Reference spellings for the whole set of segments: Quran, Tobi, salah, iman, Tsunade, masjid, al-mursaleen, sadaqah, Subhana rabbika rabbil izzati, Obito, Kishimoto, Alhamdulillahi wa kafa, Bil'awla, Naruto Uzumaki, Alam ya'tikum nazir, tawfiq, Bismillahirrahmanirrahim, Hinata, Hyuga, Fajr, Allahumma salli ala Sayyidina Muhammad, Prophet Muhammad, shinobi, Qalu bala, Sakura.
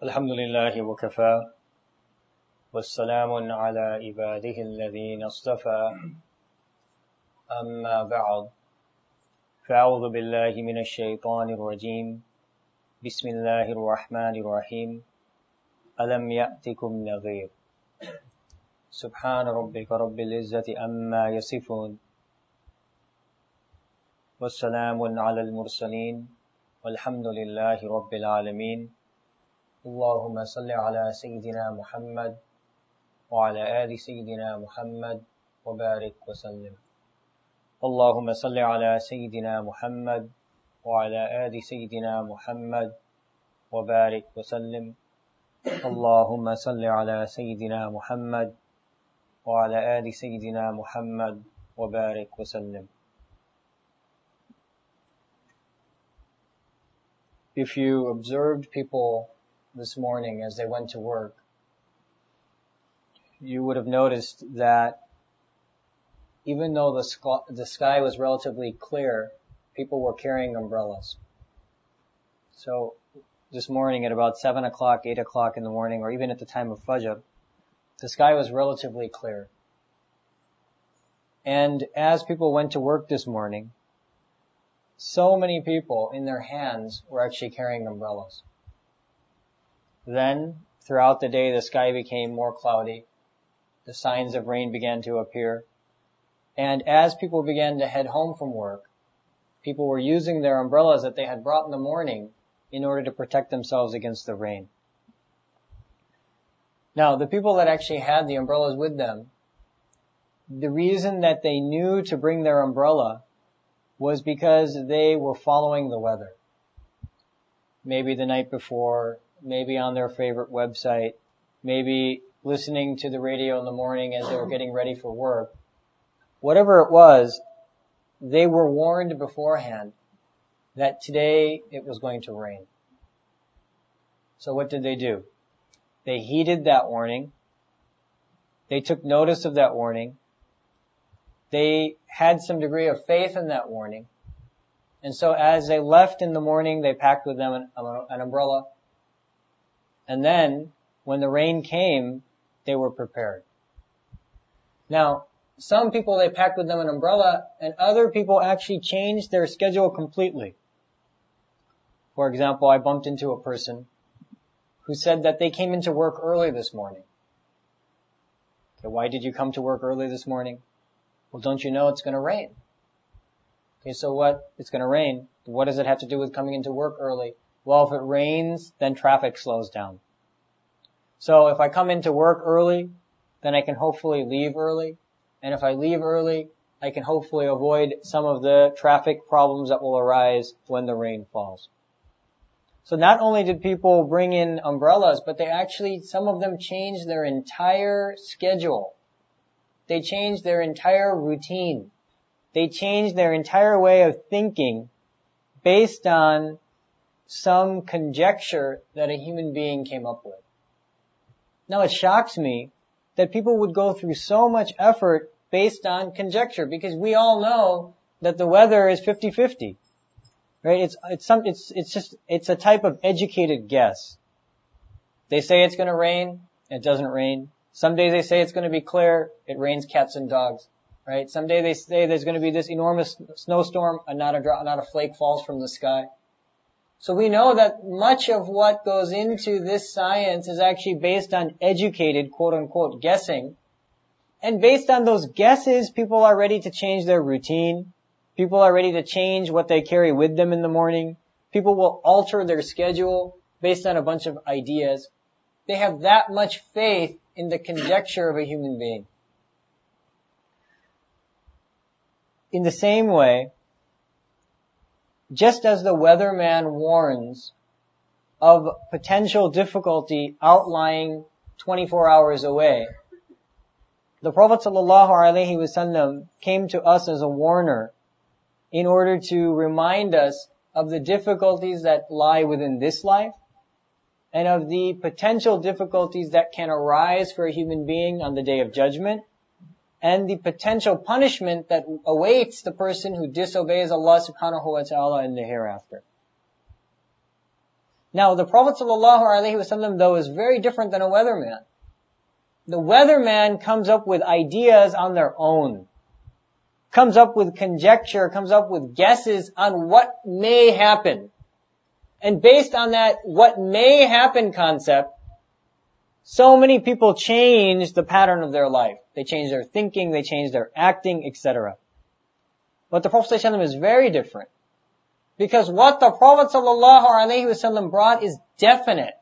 Alhamdulillahi wa kafa, wassalamun ala ibadihi alladhina astafa, amma ba'd, fa'audhu billahi minash shaitanir rajim, Bismillahirrahmanirrahim, Alam ya'tikum nazir, Subhana rabbika rabbil izzati amma yasifun, wassalamun ala al-mursaleen, walhamdulillahi rabbil alameen, Allahumma salli ala Sayyidina Muhammad wa ala ali Sayyidina Muhammad wa barik wa sallim. Allahumma salli ala Sayyidina Muhammad wa ala ali Sayyidina Muhammad wa barik wa sallim. Allahumma salli ala Sayyidina Muhammad wa ala ali Sayyidina Muhammad wa barik wa sallim. If you observed people this morning as they went to work, you would have noticed that even though the sky was relatively clear, people were carrying umbrellas. So this morning at about 7 o'clock, 8 o'clock in the morning, or even at the time of Fajr, the sky was relatively clear. And as people went to work this morning, so many people in their hands were actually carrying umbrellas. Then, throughout the day, the sky became more cloudy. The signs of rain began to appear. And as people began to head home from work, people were using their umbrellas that they had brought in the morning in order to protect themselves against the rain. Now, the people that actually had the umbrellas with them, the reason that they knew to bring their umbrella was because they were following the weather. Maybe the night before, maybe on their favorite website, maybe listening to the radio in the morning as they were getting ready for work. Whatever it was, they were warned beforehand that today it was going to rain. So what did they do? They heeded that warning. They took notice of that warning. They had some degree of faith in that warning. And so as they left in the morning, they packed with them an umbrella. And then, when the rain came, they were prepared. Now, some people, they packed with them an umbrella, and other people actually changed their schedule completely. For example, I bumped into a person who said that they came into work early this morning. Okay, why did you come to work early this morning? Well, don't you know it's going to rain? Okay, so what? It's going to rain. What does it have to do with coming into work early? Well, if it rains, then traffic slows down. So if I come into work early, then I can hopefully leave early. And if I leave early, I can hopefully avoid some of the traffic problems that will arise when the rain falls. So not only did people bring in umbrellas, but they actually, some of them changed their entire schedule. They changed their entire routine. They changed their entire way of thinking based on some conjecture that a human being came up with. Now it shocks me that people would go through so much effort based on conjecture, because we all know that the weather is 50-50, right? It's a type of educated guess. They say it's going to rain, it doesn't rain. Some days they say it's going to be clear, it rains cats and dogs, right? Some day they say there's going to be this enormous snowstorm and not a flake falls from the sky. So we know that much of what goes into this science is actually based on educated, quote-unquote, guessing. And based on those guesses, people are ready to change their routine. People are ready to change what they carry with them in the morning. People will alter their schedule based on a bunch of ideas. They have that much faith in the conjecture of a human being. In the same way, just as the weatherman warns of potential difficulty outlying 24 hours away, the Prophet ﷺ came to us as a warner in order to remind us of the difficulties that lie within this life and of the potential difficulties that can arise for a human being on the Day of Judgment, and the potential punishment that awaits the person who disobeys Allah subhanahu wa ta'ala in the hereafter. Now, the Prophet ﷺ, though, is very different than a weatherman. The weatherman comes up with ideas on their own, comes up with conjecture, comes up with guesses on what may happen. And based on that what may happen concept, so many people change the pattern of their life. They change their thinking, they change their acting, etc. But the Prophet ﷺ is very different. Because what the Prophet ﷺ brought is definite.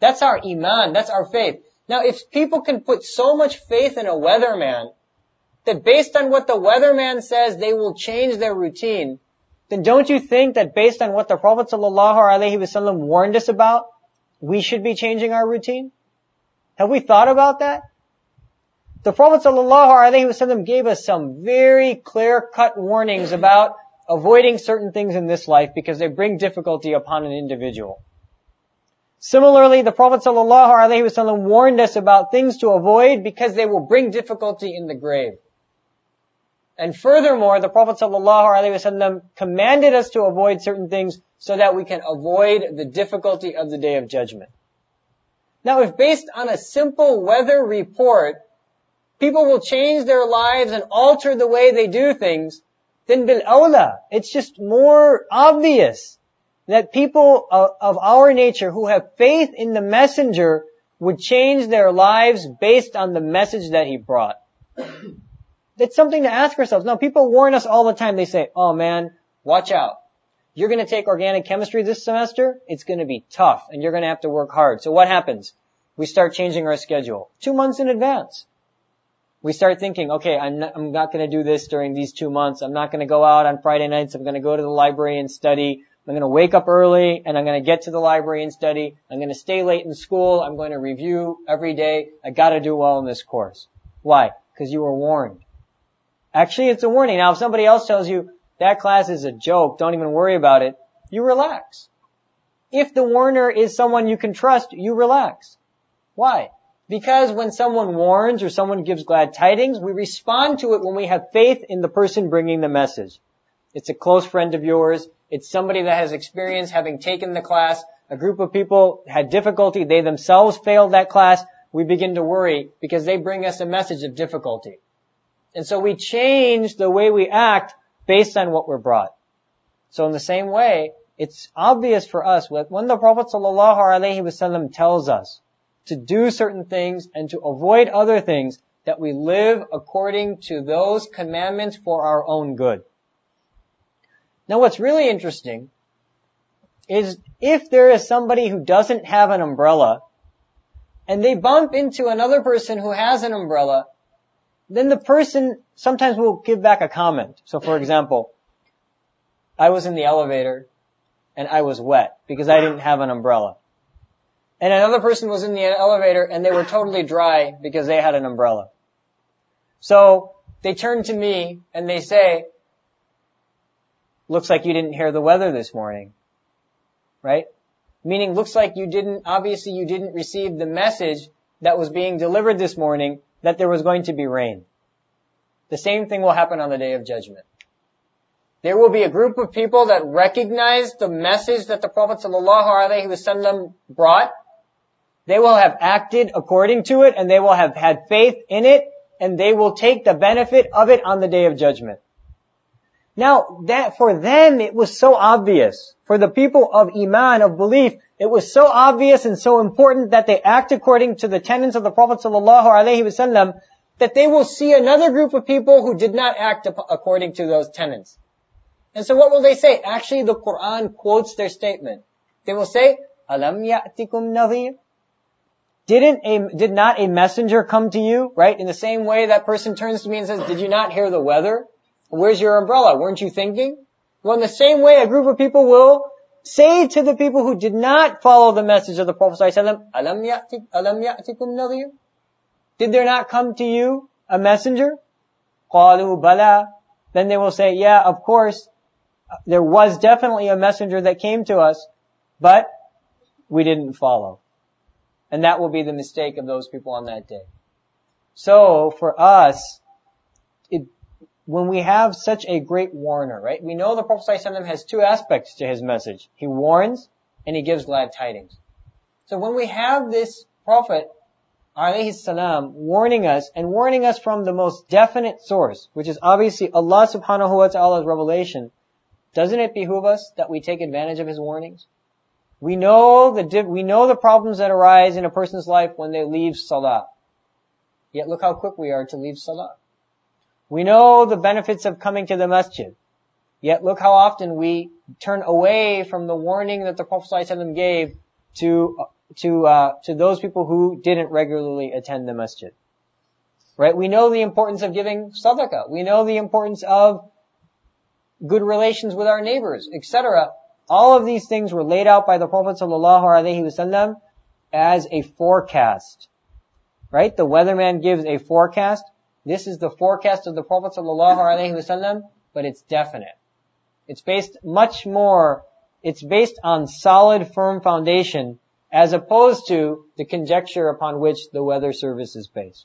That's our iman, that's our faith. Now, if people can put so much faith in a weatherman that based on what the weatherman says they will change their routine, then don't you think that based on what the Prophet ﷺ warned us about, we should be changing our routine? Have we thought about that? The Prophet ﷺ gave us some very clear-cut warnings about avoiding certain things in this life because they bring difficulty upon an individual. Similarly, the Prophet ﷺ warned us about things to avoid because they will bring difficulty in the grave. And furthermore, the Prophet ﷺ commanded us to avoid certain things so that we can avoid the difficulty of the Day of Judgment. Now, if based on a simple weather report, people will change their lives and alter the way they do things, then Bil'awla, it's just more obvious that people of our nature who have faith in the messenger would change their lives based on the message that he brought. That's something to ask ourselves. Now, people warn us all the time. They say, oh man, watch out. You're going to take organic chemistry this semester. It's going to be tough and you're going to have to work hard. So what happens? We start changing our schedule 2 months in advance. We start thinking, okay, I'm not going to do this during these 2 months. I'm not going to go out on Friday nights. I'm going to go to the library and study. I'm going to wake up early and I'm going to get to the library and study. I'm going to stay late in school. I'm going to review every day. I got to do well in this course. Why? Because you were warned. Actually, it's a warning. Now, if somebody else tells you that class is a joke, don't even worry about it, you relax. If the warner is someone you can trust, you relax. Why? Because when someone warns or someone gives glad tidings, we respond to it when we have faith in the person bringing the message. It's a close friend of yours. It's somebody that has experience having taken the class. A group of people had difficulty. They themselves failed that class. We begin to worry because they bring us a message of difficulty. And so we change the way we act based on what we're brought. So in the same way, it's obvious for us when the Prophet ﷺ tells us to do certain things and to avoid other things, that we live according to those commandments for our own good. Now what's really interesting is if there is somebody who doesn't have an umbrella and they bump into another person who has an umbrella, then the person sometimes will give back a comment. So for example, I was in the elevator and I was wet because I didn't have an umbrella. And another person was in the elevator and they were totally dry because they had an umbrella. So they turn to me and they say, looks like you didn't hear the weather this morning, right? Meaning looks like you didn't receive the message that was being delivered this morning that there was going to be rain. The same thing will happen on the Day of Judgment. There will be a group of people that recognize the message that the Prophet ﷺ brought. They will have acted according to it and they will have had faith in it and they will take the benefit of it on the Day of Judgment. Now, that for them, it was so obvious. For the people of iman, of belief, it was so obvious and so important that they act according to the tenets of the Prophet ﷺ that they will see another group of people who did not act according to those tenets. And so what will they say? Actually, the Quran quotes their statement. They will say, Alam ya'tikum nazir. Did not a messenger come to you, right? In the same way that person turns to me and says, did you not hear the weather? Where's your umbrella? Weren't you thinking? Well, in the same way, a group of people will say to the people who did not follow the message of the Prophet ﷺ, Alam ya'tikum nadhir? Did there not come to you a messenger? Qalu bala. Then they will say, yeah, of course, there was definitely a messenger that came to us, but we didn't follow. And that will be the mistake of those people on that day. So, for us, when we have such a great warner, right? We know the Prophet ﷺ has two aspects to his message. He warns and he gives glad tidings. So when we have this Prophet alayhi salam warning us and warning us from the most definite source, which is obviously Allah subhanahu wa ta'ala's revelation, doesn't it behoove us that we take advantage of his warnings? We know the problems that arise in a person's life when they leave salah. Yet look how quick we are to leave salah. We know the benefits of coming to the masjid. Yet look how often we turn away from the warning that the Prophet ﷺ gave to those people who didn't regularly attend the masjid. Right? We know the importance of giving sadaqah. We know the importance of good relations with our neighbors, etc. All of these things were laid out by the Prophet ﷺ as a forecast. Right? The weatherman gives a forecast. This is the forecast of the Prophet ﷺ, but it's definite. It's based on solid, firm foundation, as opposed to the conjecture upon which the weather service is based.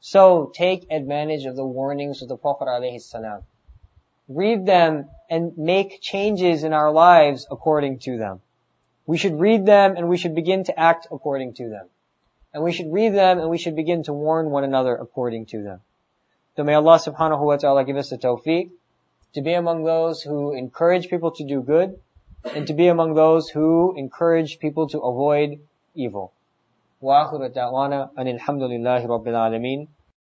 So take advantage of the warnings of the Prophet ﷺ. Read them and make changes in our lives according to them. We should read them and we should begin to act according to them. And we should read them and we should begin to warn one another according to them. So may Allah subhanahu wa ta'ala give us the tawfiq to be among those who encourage people to do good and to be among those who encourage people to avoid evil. Wa akhiru da'wana anil hamdulillahi rabbil alameen.